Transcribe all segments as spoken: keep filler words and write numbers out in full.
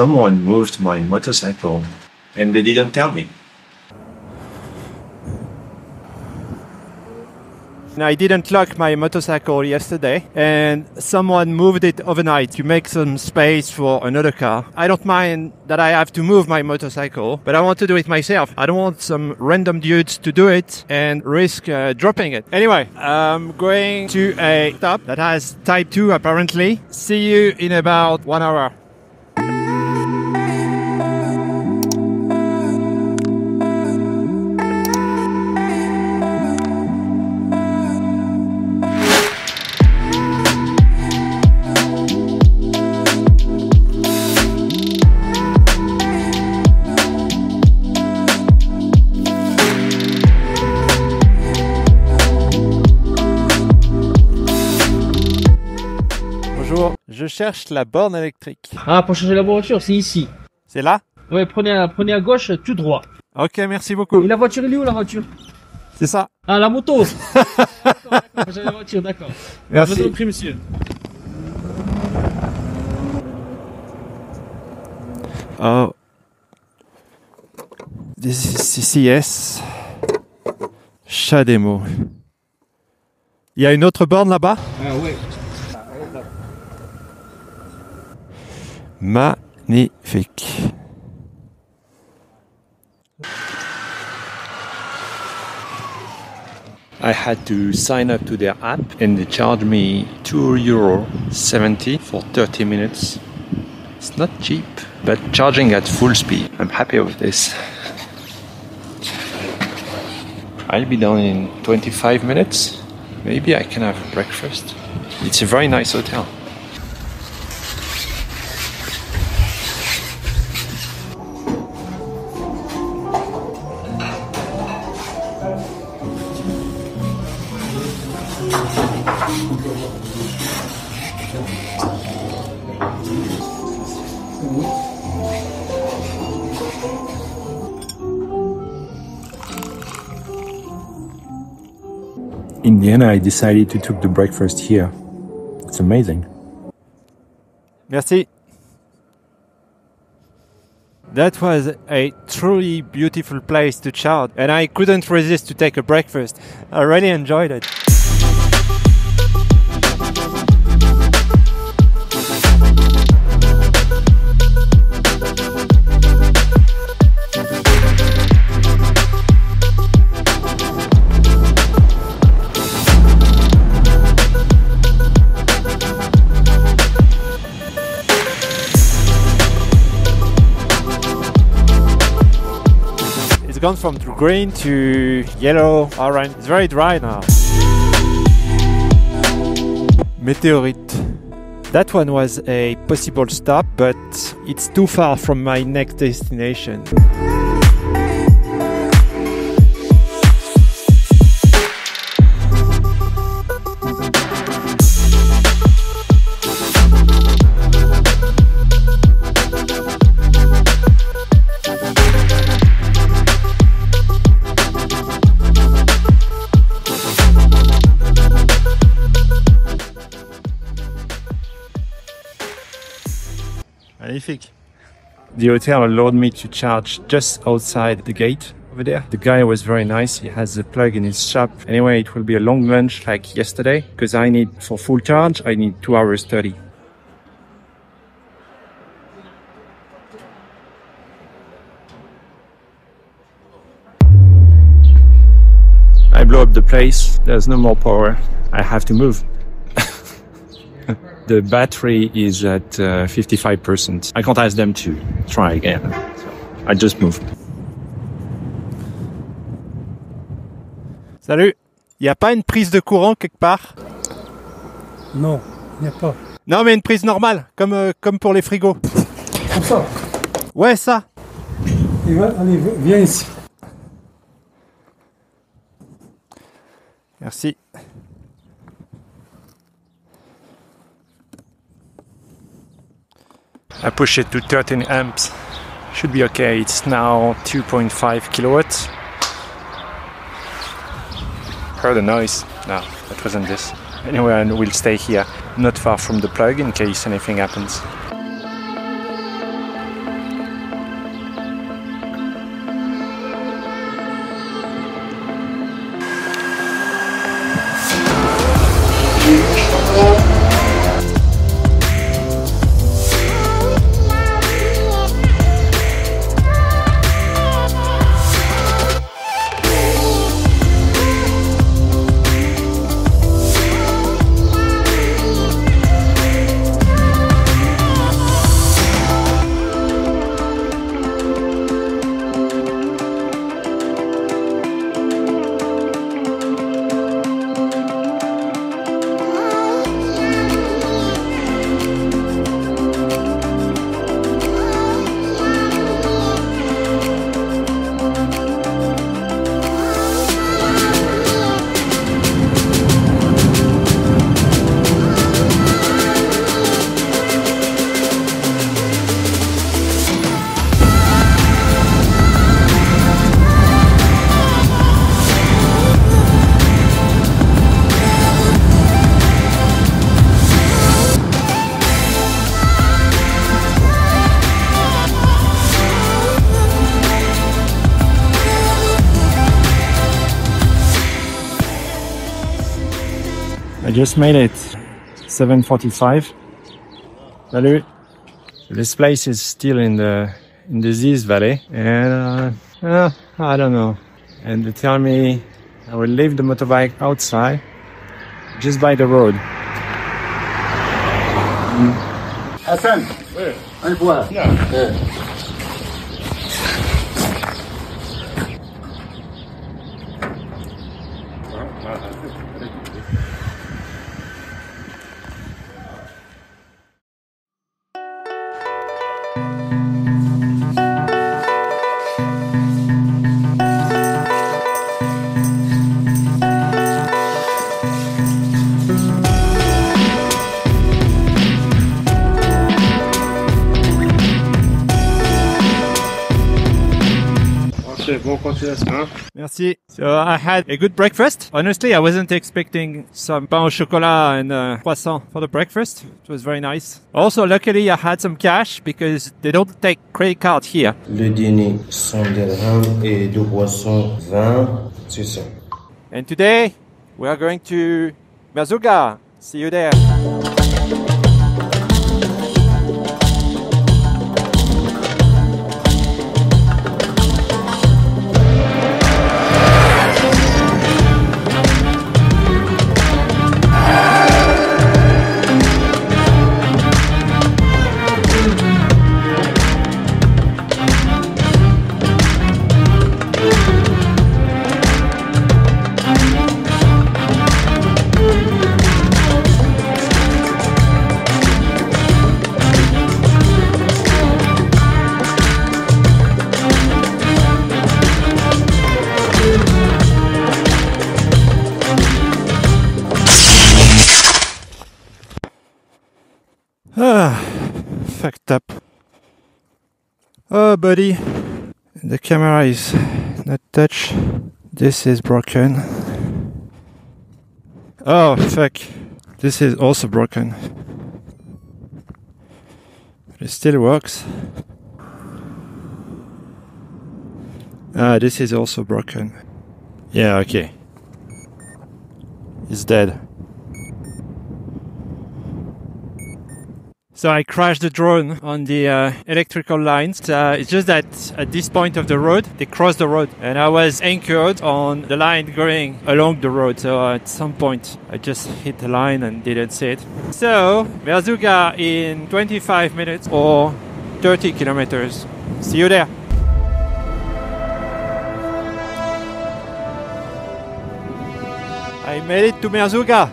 Someone moved my motorcycle and they didn't tell me. I didn't lock my motorcycle yesterday and someone moved it overnight to make some space for another car. I don't mind that I have to move my motorcycle, but I want to do it myself. I don't want some random dudes to do it and risk uh, dropping it. Anyway, I'm going to a stop that has type two apparently. See you in about one hour. Je cherche la borne électrique. Ah, pour changer la voiture, c'est ici. C'est là? Ouais, prenez à, prenez à gauche, tout droit. Ok, merci beaucoup. Et la voiture, elle est où la voiture? C'est ça. Ah, la moto. D'accord, d'accord, la voiture, d'accord. Merci. Je vous en prie, monsieur. Oh. This is C C S. Chademo. Il y a une autre borne là-bas? Ah, ouais. Magnifique. I had to sign up to their app and they charged me two euro seventy for thirty minutes. It's not cheap, but charging at full speed. I'm happy with this. I'll be down in twenty-five minutes. Maybe I can have breakfast. It's a very nice hotel. In the end, I decided to take the breakfast here. It's amazing. Merci. That was a truly beautiful place to charge, and I couldn't resist to take a breakfast. I really enjoyed it. It's gone from green to yellow, orange. It's very dry now. Meteorite. That one was a possible stop, but it's too far from my next destination. The hotel allowed me to charge just outside the gate over there. The guy was very nice. He has a plug in his shop. Anyway, it will be a long lunch like yesterday because I need, for full charge, I need two hours thirty. I blow up the place. There's no more power. I have to move. The battery is at uh, fifty-five percent. I can't ask them to try again. I just moved. Salut. Y a pas une prise de courant quelque part? Non, y a pas. Non, mais une prise normale, comme euh, comme pour les frigos. Comme ça. Ouais, ça. Et va, allez, viens ici. Merci. I push it to thirteen amps. Should be okay. It's now two point five kilowatts. Heard a noise. No, that wasn't this. Anyway, I will stay here, not far from the plug in case anything happens. just made it. seven forty-five. Salut. This place is still in the in the Ziz Valley, and uh, uh, I don't know. And they tell me I will leave the motorbike outside, just by the road. Hassan, where? On le voit. Yeah. Yeah. Merci. So I had a good breakfast. Honestly, I wasn't expecting some pain au chocolat and uh, croissant for the breakfast. It was very nice. Also, luckily, I had some cash because they don't take credit card here. Le dîner, cent dirhams et deux croissants, vingt, c'est ça. And today, we are going to Merzouga. See you there. Ah, fucked up. Oh, buddy. The camera is not touched. This is broken. Oh, fuck. This is also broken. But it still works. Ah, this is also broken. Yeah, okay. It's dead. So I crashed the drone on the uh, electrical lines. Uh, it's just that at this point of the road, they crossed the road and I was anchored on the line going along the road. So uh, at some point I just hit the line and didn't see it. So Merzouga in twenty-five minutes or thirty kilometers. See you there. I made it to Merzouga.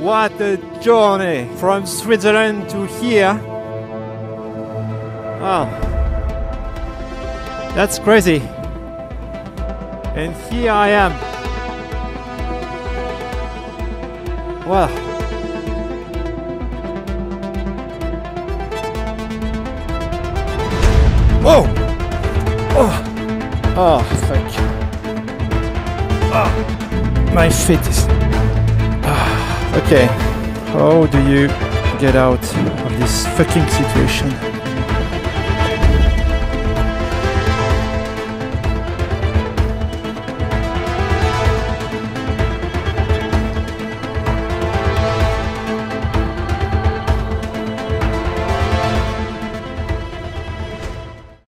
What a journey from Switzerland to here. Wow. That's crazy. And here I am. Wow. Oh! Oh! Oh, thank you. Oh. My feet is... Okay, how do you get out of this fucking situation?